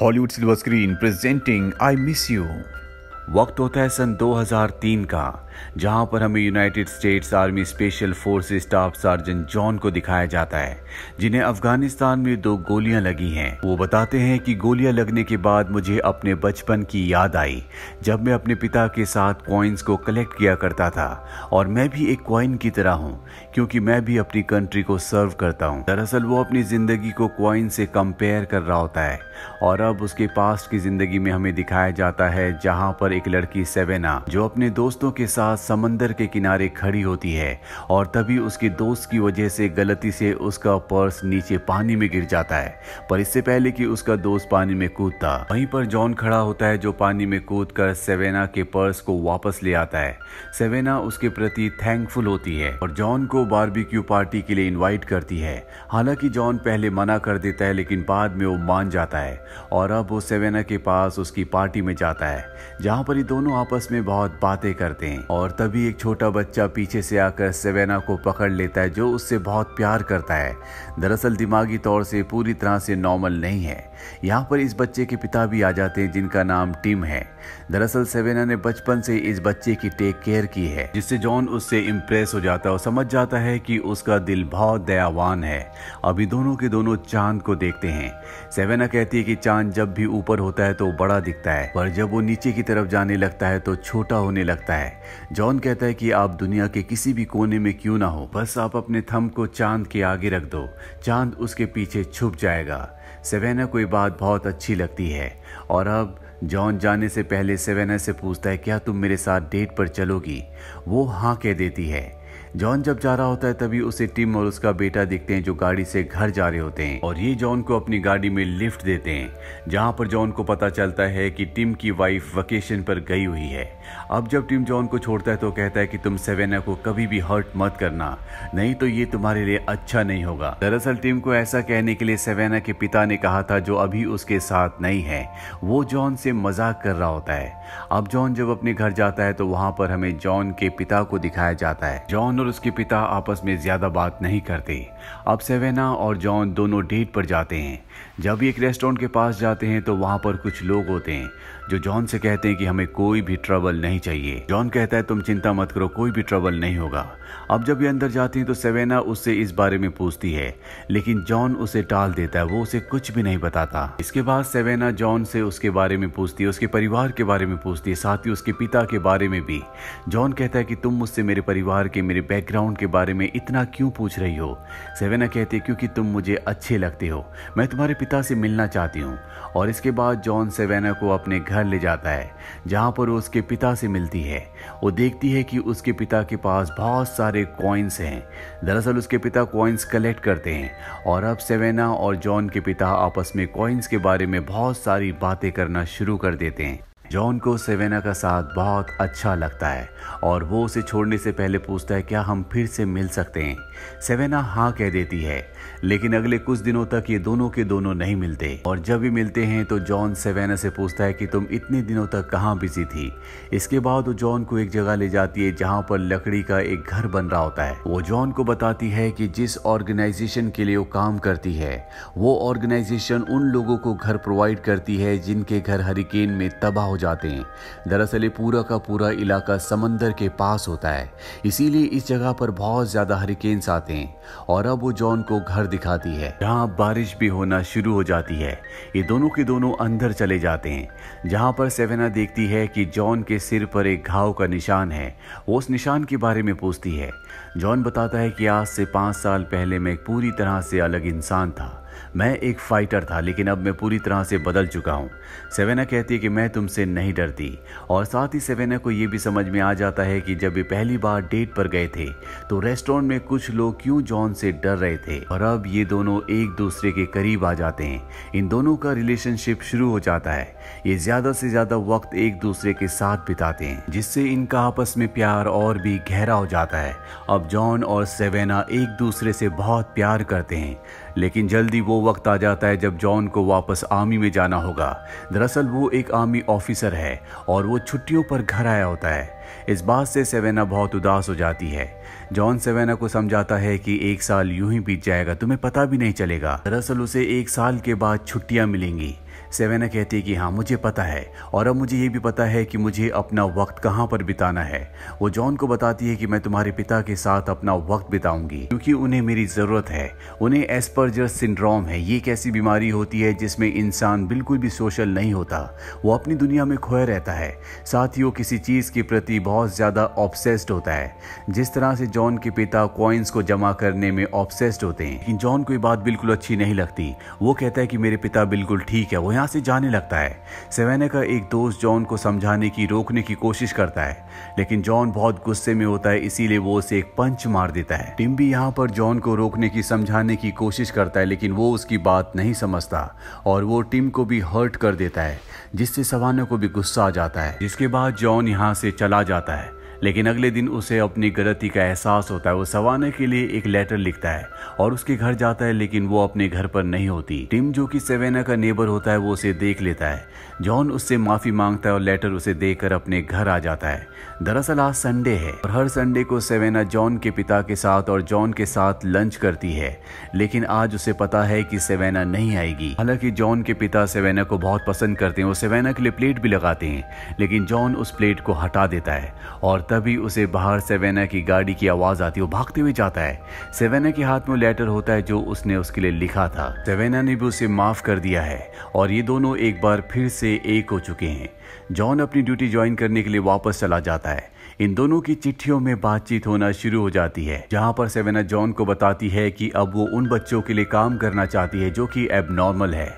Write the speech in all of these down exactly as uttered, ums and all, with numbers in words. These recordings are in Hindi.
Hollywood silver screen presenting I miss you. वक्त होता है सन दो हज़ार तीन का, जहां पर हमें United States army special forces staff surgeon John को दिखाया जाता है, जिन्हें अफगानिस्तान में दो गोलियां लगी हैं। वो बताते हैं कि गोलियां लगने के बाद मुझे अपने बचपन की याद आई, जब मैं अपने पिता के साथ कॉइन्स को कलेक्ट किया करता था और मैं भी एक कॉइन की तरह हूँ, क्योंकि मैं भी अपनी कंट्री को सर्व करता हूँ। दरअसल वो अपनी ज़िंदगी को कॉइन से कंपेयर कर रहा होता है और अब उसके पास्ट की ज़िंदगी में हमें दिखाया जाता है, जहाँ पर एक लड़की सेवेना जो अपने दोस्तों के साथ समंदर के किनारे खड़ी होती है और तभी उसके दोस्त की वजह से गलती से उसका पर्स नीचे पानी में गिर जाता है, पर इससे पहले कि उसका दोस्त पानी में कूदता, वहीं पर जॉन खड़ा होता है जो पानी में कूदकर सेवेना के पर्स को वापस ले आता है। सेवेना उसके प्रति थैंकफुल होती है और जॉन को बारबेक्यू पार्टी के लिए इन्वाइट करती है। हालांकि जॉन पहले मना कर देता है, लेकिन बाद में वो मान जाता है और अब वो सेवेना के पास उसकी पार्टी में जाता है, जहाँ पर ये दोनों आपस में बहुत बातें करते हैं और तभी एक छोटा बच्चा पीछे से आकर सेवेना को पकड़ लेता है, जो उससे बहुत प्यार करता है। दरअसल दिमागी तौर से पूरी तरह से नॉर्मल नहीं है। यहाँ पर इस बच्चे के पिता भी आ जाते हैं, जिनका नाम टिम है। दरअसल सेवेना ने बचपन से इस बच्चे की टेक केयर की है, जिससे जॉन उससे इम्प्रेस हो जाता है और समझ जाता है कि उसका दिल बहुत दयावान है। अभी दोनों के दोनों चांद को देखते हैं। सेवेना कहती है कि चांद जब भी ऊपर होता है तो बड़ा दिखता है, पर जब वो नीचे की तरफ आने लगता है तो छोटा होने लगता है। जॉन कहता है कि आप दुनिया के किसी भी कोने में क्यों ना हो, बस आप अपने थंब को चांद के आगे रख दो, चांद उसके पीछे छुप जाएगा। सेवेना को ये बात बहुत अच्छी लगती है और अब जॉन जाने से पहले सेवेना से पूछता है, क्या तुम मेरे साथ डेट पर चलोगी? वो हाँ कह देती है। जॉन जब जा रहा होता है तभी उसे टिम और उसका बेटा दिखते हैं, जो गाड़ी से घर जा रहे होते हैं और ये जॉन को अपनी गाड़ी में लिफ्ट देते हैं, जहां पर जॉन को पता चलता है कि टिम की वाइफ वेकेशन पर गई हुई है। अब जब टिम जॉन को छोड़ता है तो कहता है कि तुम सेवेना को कभी भी हर्ट मत करना, नहीं तो ये तुम्हारे लिए अच्छा नहीं होगा। दरअसल टिम को ऐसा कहने के लिए सेवेना के पिता ने कहा था, जो अभी उसके साथ नहीं है। वो जॉन से मजाक कर रहा होता है। अब जॉन जब अपने घर जाता है तो वहाँ पर हमें जॉन के पिता को दिखाया जाता है। जॉन और उसके पिता आपस में ज्यादा बात नहीं करते। अब सेवेना और जॉन दोनों डेट पर जाते हैं। जब एक रेस्टोरेंट के पास जाते हैं तो वहां पर कुछ लोग होते हैं जो जॉन से कहते हैं कि हमें कोई भी ट्रबल नहीं चाहिए। जॉन कहता है तुम चिंता मत करो, कोई भी ट्रबल नहीं होगा। अब जब ये अंदर जाती है तो सेवेना उससे इस बारे में पूछती है, लेकिन जॉन उसे टाल देता है, वो उसे कुछ भी नहीं बताता। इसके बाद सेवेना जॉन से उसके बारे में पूछती है, उसके परिवार के बारे में पूछती है, साथ ही उसके पिता के बारे में भी। जॉन कहता है कि तुम मुझसे मेरे परिवार के, मेरे बैकग्राउंड के बारे में इतना क्यों पूछ रही हो? सेवेना कहती है क्योंकि तुम मुझे अच्छे लगते हो, मैं तुम्हारे पिता से मिलना चाहती हूँ। और इसके बाद जॉन सेवेना को अपने घर ले जाता है, जहाँ पर वो उसके पिता से मिलती है। वो देखती है कि उसके पिता के पास बहुत सारे कॉइन्स हैं। दरअसल उसके पिता कॉइन्स कलेक्ट करते हैं और अब सेवेना और जॉन के पिता आपस में कॉइन्स के बारे में बहुत सारी बातें करना शुरू कर देते हैं। जॉन को सेवेना का साथ बहुत अच्छा लगता है और वो उसे छोड़ने से पहले पूछता है, क्या हम फिर से मिल सकते हैं? सेवेना हाँ कह देती है, लेकिन अगले कुछ दिनों तक ये दोनों के दोनों नहीं मिलते और जब भी मिलते हैं तो जॉन सेवेना से पूछता है कि तुम इतने दिनों तक कहाँ बिजी थी। इसके बाद वो जॉन को एक जगह ले जाती है जहाँ पर लकड़ी का एक घर बन रहा होता है। वो जॉन को बताती है कि जिस ऑर्गेनाइजेशन के लिए वो काम करती है, वो ऑर्गेनाइजेशन उन लोगों को घर प्रोवाइड करती है जिनके घर हरिकेन में तबाह जाते हैं। दरअसल ये पूरा का पूरा इलाका समंदर के पास होता है, इसीलिए इस जगह पर बहुत ज्यादा हरिकेन्स आते हैं। और अब वो जॉन को घर दिखाती है जहां बारिश भी होना शुरू हो जाती है। ये दोनों के दोनों अंदर चले जाते हैं, जहां पर सेवेना देखती है कि जॉन के सिर पर एक घाव का निशान है। वो उस निशान के बारे में पूछती है। जॉन बताता है कि आज से पांच साल पहले मैं पूरी तरह से अलग इंसान था, मैं एक फाइटर था, लेकिन अब मैं पूरी तरह से बदल चुका हूँ। सेवेना कहती है कि मैं तुमसे नहीं डरती और साथ ही सेवेना को ये भी समझ में आ जाता है कि जब वे पहली बार डेट पर गए थे तो रेस्टोरेंट में कुछ लोग क्यों जॉन से डर रहे थे और अब ये दोनों एक दूसरे के करीब आ जाते हैं। इन दोनों का रिलेशनशिप शुरू हो जाता है। ये ज़्यादा से ज़्यादा वक्त एक दूसरे के साथ बिताते हैं, जिससे इनका आपस में प्यार और भी गहरा हो जाता है। अब जॉन और सेवेना एक दूसरे से बहुत प्यार करते हैं, लेकिन जल्दी वो वक्त आ जाता है जब जॉन को वापस आर्मी में जाना होगा। दरअसल वो एक आर्मी ऑफिसर है और वो छुट्टियों पर घर आया होता है। इस बात से सेवेना बहुत उदास हो जाती है। जॉन सेवेना को समझाता है कि एक साल यूं ही बीत जाएगा, तुम्हें पता भी नहीं चलेगा। दरअसल उसे एक साल के बाद छुट्टियां मिलेंगी। सेवेना कहती है कि हाँ मुझे पता है और अब मुझे ये भी पता है कि मुझे अपना वक्त कहाँ पर बिताना है। वो जॉन को बताती है कि मैं तुम्हारे पिता के साथ अपना वक्त बिताऊंगी क्योंकि उन्हें मेरी ज़रूरत है। उन्हें एस्पर्जर्स सिंड्रोम है। ये एक ऐसी बीमारी होती है जिसमें इंसान बिल्कुल भी सोशल नहीं होता, वो अपनी दुनिया में खोया रहता है, साथ ही वो किसी चीज़ के प्रति बहुत ज़्यादा ऑब्सेस्ड होता है। जिस तरह से जॉन के पिता कॉइन्स को जमा करने में ऑब्सेस्ड होते हैं, लेकिन जॉन को ये बात बिल्कुल अच्छी नहीं लगती। वो कहता है कि मेरे पिता बिल्कुल ठीक है, वो यहाँ से जाने लगता है। सेवेना का एक दोस्त जॉन को समझाने की रोकने की कोशिश करता है लेकिन जॉन बहुत गुस्से में होता है, इसीलिए वो उसे एक पंच मार देता है। टिम भी यहाँ पर जॉन को रोकने की समझाने की कोशिश करता है लेकिन वो उसकी बात नहीं समझता और वो टिम को भी हर्ट कर देता है, जिससे सेवेना को भी गुस्सा आ जाता है। जिसके बाद जॉन यहाँ से चला जाता है लेकिन अगले दिन उसे अपनी गलती का एहसास होता है। वो सेवेना के लिए एक लेटर लिखता है और उसके घर जाता है लेकिन वो अपने घर पर नहीं होती। टिम जो कि सेवेना का नेबर होता है वो उसे देख लेता है। जॉन उससे माफ़ी मांगता है और लेटर उसे देकर अपने घर आ जाता है। दरअसल आज संडे है और हर संडे को सेवेना जॉन के पिता के साथ और जॉन के साथ लंच करती है, लेकिन आज उसे पता है कि सेवेना नहीं आएगी। हालांकि जॉन के पिता सेवेना को बहुत पसंद करते हैं, वो सेवेना के लिए प्लेट भी लगाते हैं लेकिन जॉन उस प्लेट को हटा देता है और तभी उसे बाहर सेवेना की गाड़ी की आवाज़ आती है। वो भागते हुए जाता है। सेवेना के हाथ में लेटर होता है जो उसने उसके लिए लिखा था। सेवेना ने भी उसे माफ़ कर दिया है और ये दोनों एक बार फिर से एक हो चुके हैं। जॉन अपनी ड्यूटी ज्वाइन करने के लिए वापस चला जाता है। इन दोनों की चिट्ठियों में बातचीत होना शुरू हो जाती है, जहां पर सेवेना जॉन को बताती है कि अब वो उन बच्चों के लिए काम करना चाहती है जो कि एबनॉर्मल है।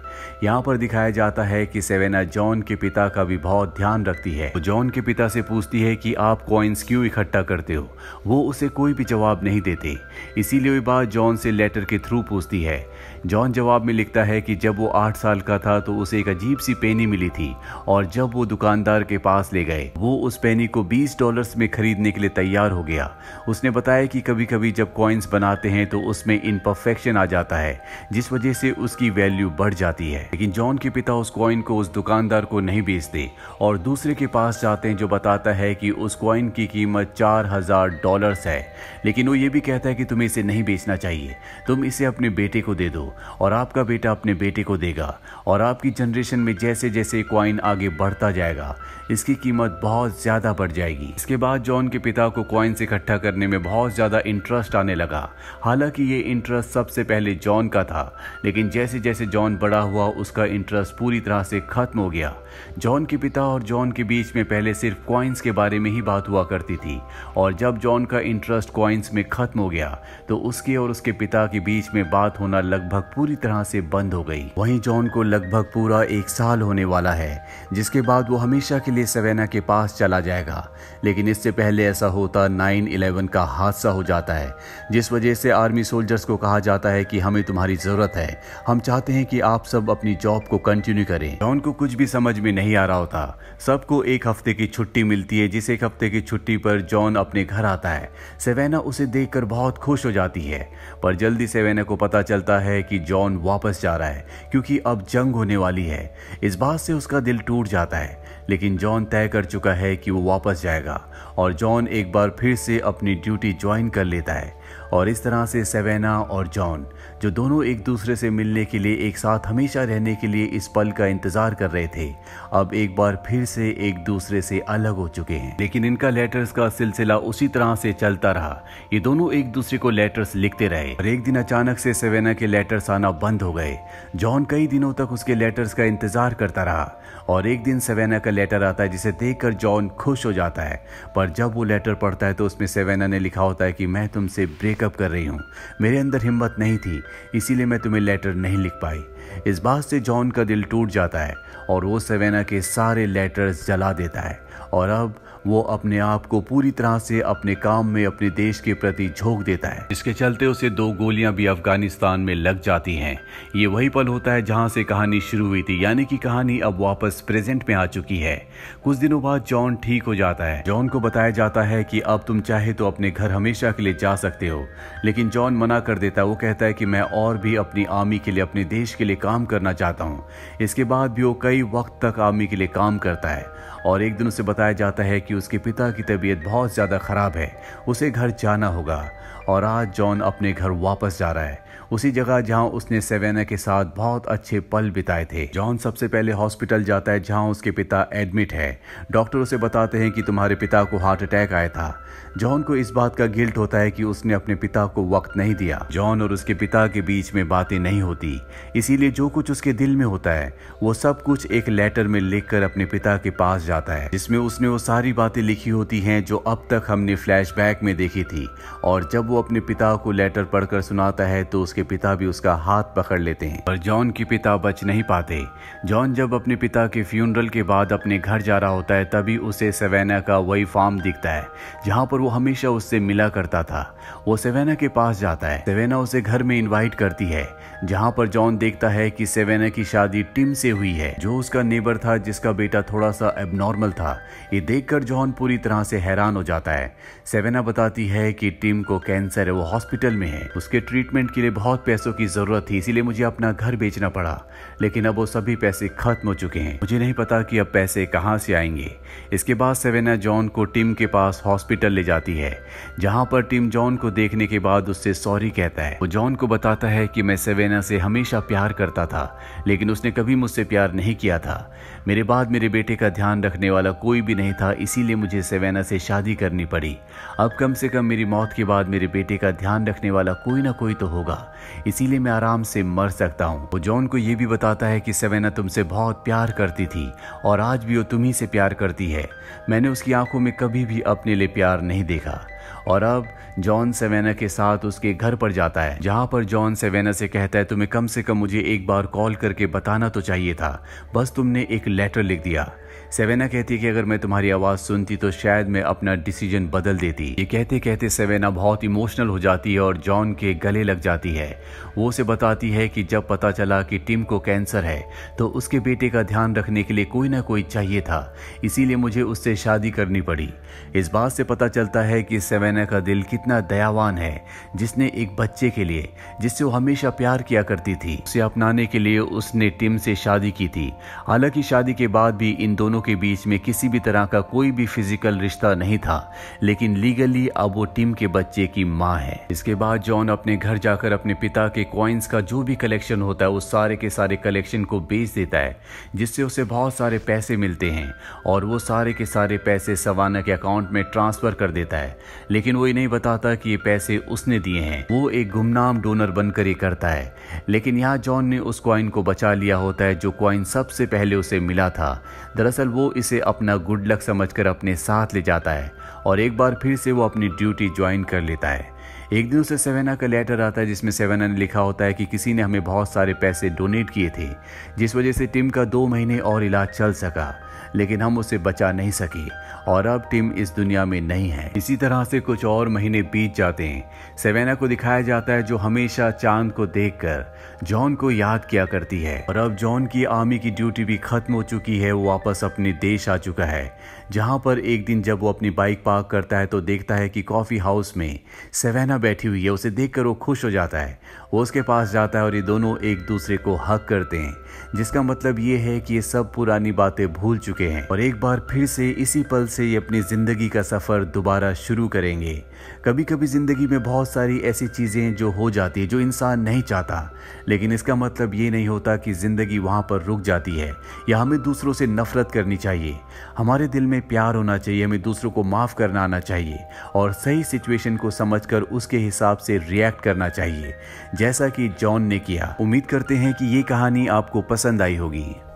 यहाँ पर दिखाया जाता है कि सेवेना जॉन के पिता का भी बहुत ध्यान रखती है। तो जॉन के पिता से पूछती है कि आप कॉइन्स क्यों इकट्ठा करते हो, वो उसे कोई भी जवाब नहीं देते, इसीलिए वह बात जॉन से लेटर के थ्रू पूछती है। जॉन जवाब में लिखता है कि जब वो आठ साल का था तो उसे एक अजीब सी पेनी मिली थी और जब वो दुकानदार के पास ले गए वो उस पेनी को बीस डॉलर्स में खरीदने के लिए तैयार हो गया। उसने बताया कि कभी कभी जब कॉइन्स बनाते हैं तो उसमें इम्परफेक्शन आ जाता है जिस वजह से उसकी वैल्यू बढ़ जाती है, लेकिन जॉन के पिता उस कॉइन को उस दुकानदार को नहीं बेचते और दूसरे के पास जाते हैं जो बताता है कि उस कॉइन की कीमत चार हजार डॉलर्स है, लेकिन वो ये भी कहता है कि तुम्हें इसे नहीं बेचना चाहिए, तुम इसे अपने बेटे को दे दो और आपका बेटा अपने बेटे को देगा और आपकी जनरेशन में जैसे जैसे कॉइन आगे बढ़ता जाएगा इसकी कीमत बहुत ज़्यादा बढ़ जाएगी। इसके बाद जॉन के पिता को कॉइन्स इकट्ठा करने में बहुत ज़्यादा इंटरेस्ट आने लगा। हालांकि ये इंटरेस्ट सबसे पहले जॉन का था लेकिन जैसे जैसे जॉन बड़ा हुआ उसका इंटरेस्ट पूरी तरह से खत्म हो गया। जॉन के पिता और जॉन के बीच में पहले सिर्फ कॉइन्स के बारे में ही बात हुआ करती थी और जब जॉन का इंटरेस्ट कॉइन्स में खत्म हो गया तो उसके और उसके पिता के बीच में बात होना लगभग पूरी तरह से बंद हो गई। वहीं जॉन को लगभग पूरा एक साल होने वाला है जिसके बाद वो हमेशा के लिए सेवेना के पास चला जाएगा, लेकिन इससे पहले ऐसा होता नाइन इलेवन का हादसा हो जाता है जिस वजह से आर्मी सोल्जर्स को कहा जाता है कि हमें तुम्हारी ज़रूरत है, हम चाहते हैं कि आप सब अपनी जॉब को कंटिन्यू करें। जॉन को कुछ भी समझ में नहीं आ रहा होता। सबको एक हफ्ते की छुट्टी मिलती है जिस एक हफ्ते की छुट्टी पर जॉन अपने घर आता है। सेवेना उसे देखकर बहुत खुश हो जाती है पर जल्दी सेवेना को पता चलता है कि जॉन वापस जा रहा है क्योंकि अब जंग होने वाली है। इस बात से उसका दिल टूट जाता है लेकिन जॉन तय कर चुका है कि वो वापस जाएगा और जॉन एक बार फिर से अपनी ड्यूटी ज्वाइन कर लेता है और इस तरह से सेवेना और जॉन जो दोनों एक दूसरे से मिलने के लिए एक साथ हमेशा रहने के लिए इस पल का इंतज़ार कर रहे थे अब एक बार फिर से एक दूसरे से अलग हो चुके हैं। लेकिन इनका लेटर्स का सिलसिला उसी तरह से चलता रहा, ये दोनों एक दूसरे को लेटर्स लिखते रहे और एक दिन अचानक से सेवेना के लेटर्स आना बंद हो गए। जॉन कई दिनों तक उसके लेटर्स का इंतज़ार करता रहा और एक दिन सेवेना का लेटर आता है जिसे देखकर जॉन खुश हो जाता है पर जब वो लेटर पढ़ता है तो उसमें सेवेना ने लिखा होता है कि मैं तुमसे ब्रेकअप कर रही हूँ, मेरे अंदर हिम्मत नहीं थी इसीलिए मैं तुम्हें लेटर नहीं लिख पाई। इस बात से जॉन का दिल टूट जाता है और वो सेवेना के सारे लेटर्स जला देता है और अब वो अपने आप को पूरी तरह से अपने काम में अपने देश के प्रति झोंक देता है। इसके चलते उसे दो गोलियां भी अफगानिस्तान में लग जाती हैं। ये वही पल होता है जहां से कहानी शुरू हुई थी, यानी कि कहानी अब वापस प्रेजेंट में आ चुकी है। कुछ दिनों बाद जॉन ठीक हो जाता है। जॉन को बताया जाता है कि अब तुम चाहे तो अपने घर हमेशा के लिए जा सकते हो, लेकिन जॉन मना कर देता है। वो कहता है कि मैं और भी अपनी आर्मी के लिए अपने देश के लिए काम करना चाहता हूँ। इसके बाद भी वो कई वक्त तक आर्मी के लिए काम करता है और एक दिन उसे बताया जाता है कि उसके पिता की तबीयत बहुत ज़्यादा ख़राब है, उसे घर जाना होगा और आज जॉन अपने घर वापस जा रहा है। उसी जगह जहां उसने सेवेना के साथ बहुत अच्छे पल बिताए थे। जॉन सबसे पहले हॉस्पिटल जाता है जहां उसके पिता एडमिट है। डॉक्टर उसे बताते हैं कि तुम्हारे पिता को हार्ट अटैक आया था। जॉन को इस बात का गिल्ट होता है कि उसने अपने पिता को वक्त नहीं दिया। जॉन और उसके पिता के बीच में बातें नहीं होती, इसीलिए जो कुछ उसके दिल में होता है वो सब कुछ एक लेटर में लिखकर अपने पिता के पास जाता है, जिसमें उसने वो सारी बातें लिखी होती हैं जो अब तक हमने फ्लैशबैक में देखी थी। और जब वो अपने पिता को लेटर पढ़कर सुनाता है तो उसके पिता भी उसका हाथ पकड़ लेते हैं, पर जॉन के पिता बच नहीं पाते। जॉन जब अपने पिता के फ्यूनरल के बाद अपने घर जा रहा होता है तभी उसे सेवेना का वही फार्म दिखता है जहाँ पर वो हमेशा उससे मिला करता था। वो सेवेना के पास जाता है। सेवेना उसे घर में इन्वाइट करती है, जहाँ पर जॉन देखता है कि सेवेना की शादी टिम से हुई है, जो उसका नेबर था जिसका बेटा थोड़ा सा एबनॉर्मल था। ये देखकर जॉन पूरी तरह से हैरान हो जाता है। सेवेना बताती है कि टिम को कैंसर है, वो हॉस्पिटल में है, उसके ट्रीटमेंट के लिए बहुत पैसों की जरूरत थी, इसीलिए मुझे अपना घर बेचना पड़ा, लेकिन अब वो सभी पैसे खत्म हो चुके हैं, मुझे नहीं पता कि अब पैसे कहाँ से आएंगे। इसके बाद सेवेना जॉन को टिम के पास हॉस्पिटल ले जाती है, जहाँ पर टिम जॉन को देखने के बाद उससे सॉरी कहता है। वो जॉन को बताता है कि मैं सेवेना से हमेशा प्यार करता था, लेकिन उसने कभी मुझसे प्यार नहीं किया था। मेरे बाद मेरे बेटे का ध्यान रखने वाला कोई भी नहीं था, इसीलिए मुझे सेवेना से शादी करनी पड़ी। अब कम से कम मेरी मौत के बाद मेरे बेटे का ध्यान रखने वाला कोई ना कोई तो होगा, इसीलिए मैं आराम से मर सकता हूँ। वो जॉन को ये भी बताता है कि सेवेना तुमसे बहुत प्यार करती थी और आज भी वो तुम्ही से प्यार करती है, मैंने उसकी आंखों में कभी भी अपने लिए प्यार नहीं देखा। और अब जॉन सेवेना के साथ उसके घर पर जाता है, जहाँ पर जॉन सेवेना से कहता है तुम्हें कम से कम मुझे एक बार कॉल करके बताना तो चाहिए था, बस तुमने एक लेटर लिख दिया। सेवेना कहती है कि अगर मैं तुम्हारी आवाज़ सुनती तो शायद मैं अपना डिसीजन बदल देती। ये कहते कहते सेवेना बहुत इमोशनल हो जाती है और जॉन के गले लग जाती है। वो उसे बताती है कि जब पता चला कि टिम को कैंसर है तो उसके बेटे का ध्यान रखने के लिए कोई ना कोई चाहिए था, इसीलिए मुझे उससे शादी करनी पड़ी। इस बात से पता चलता है कि सेवेना का दिल कितना दयावान है, जिसने एक बच्चे के लिए, जिससे वो हमेशा प्यार किया करती थी, उसे अपनाने के लिए उसने टिम से शादी की थी। हालांकि शादी के बाद भी इन दोनों के बीच में किसी भी तरह का कोई भी फिजिकल रिश्ता नहीं था, लेकिन लीगली अब वो टिम के बच्चे की माँ है। इसके बाद जॉन अपने घर जाकर अपने पिता के कॉइन्स का जो भी कलेक्शन होता है उस सारे के सारे कलेक्शन को बेच देता है, जिससे उसे बहुत सारे पैसे मिलते हैं और वो सारे के सारे पैसे सेवेना के अकाउंट में ट्रांसफर कर देता है। लेकिन वो ये नहीं बताता कि ये पैसे उसने दिए हैं, वो एक गुमनाम डोनर बनकर ये करता है। लेकिन यहाँ जॉन ने उस कॉइन को बचा लिया होता है जो कॉइन सबसे पहले उसे मिला था। दरअसल वो इसे अपना गुड लक समझकर अपने साथ ले जाता है और एक बार फिर से वो अपनी ड्यूटी ज्वाइन कर लेता है। एक दिन उसे सेवेना का लेटर आता है जिसमें सेवेना ने लिखा होता है कि किसी ने हमें बहुत सारे पैसे डोनेट किए थे, जिस वजह से टिम का दो महीने और इलाज चल सका, लेकिन हम उसे बचा नहीं सके और अब टिम इस दुनिया में नहीं है। इसी तरह से कुछ और महीने बीत जाते हैं। सेवेना को दिखाया जाता है जो हमेशा चांद को देखकर जॉन को याद किया करती है, और अब जॉन की आर्मी की ड्यूटी भी खत्म हो चुकी है, वो वापस अपने देश आ चुका है। जहाँ पर एक दिन जब वो अपनी बाइक पार्क करता है तो देखता है कि कॉफ़ी हाउस में सेवेना बैठी हुई है। उसे देखकर वो खुश हो जाता है, वो उसके पास जाता है और ये दोनों एक दूसरे को हक करते हैं, जिसका मतलब ये है कि ये सब पुरानी बातें भूल चुके हैं और एक बार फिर से इसी पल से ये अपनी ज़िंदगी का सफ़र दोबारा शुरू करेंगे। कभी कभी ज़िंदगी में बहुत सारी ऐसी चीज़ें जो हो जाती है जो इंसान नहीं चाहता, लेकिन इसका मतलब ये नहीं होता कि ज़िंदगी वहाँ पर रुक जाती है या हमें दूसरों से नफरत करनी चाहिए। हमारे दिल में प्यार होना चाहिए, हमें दूसरों को माफ़ करना आना चाहिए और सही सिचुएशन को समझकर उसके हिसाब से रिएक्ट करना चाहिए, जैसा कि जॉन ने किया। उम्मीद करते हैं कि ये कहानी आपको पसंद आई होगी।